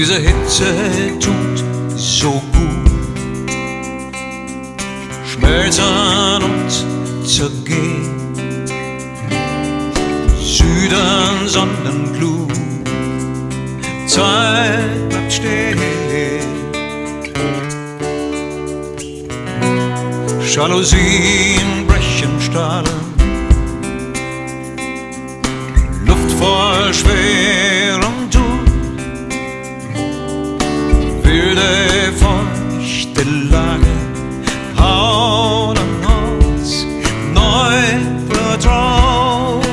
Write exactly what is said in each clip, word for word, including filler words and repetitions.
Diese Hitze tut so gut, schmelzen und zergehen, Süden, Sonnenglut, Zeit bleibt stehen. Jalousien brechen Stahl. Voll schwer und tut wilde, feuchte Lage, hauen uns neu vertraut.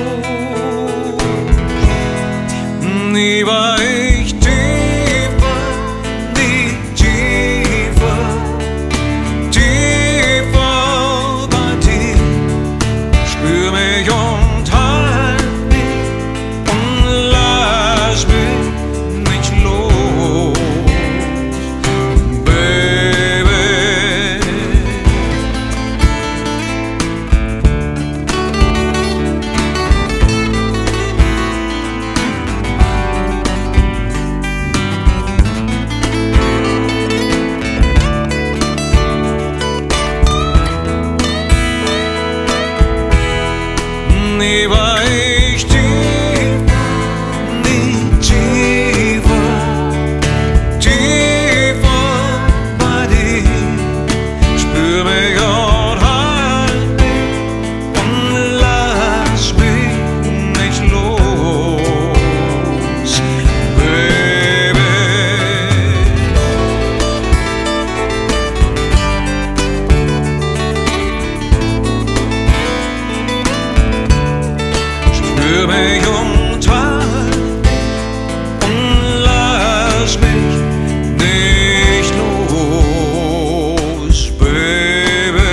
Nie war ich tiefer, nie tiefer, tiefer bei dir, spür mich und nie war ich tiefer, nie tiefer, tiefer bei dir. Spür mich und halt mich und lass mich nicht los, Baby. Spür mich und halt und lass mich nicht los, Baby,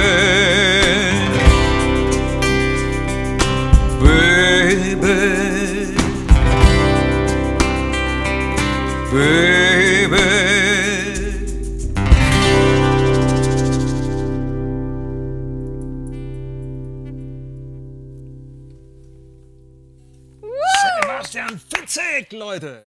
Baby, Baby. Sebastian Fitzek, Leute!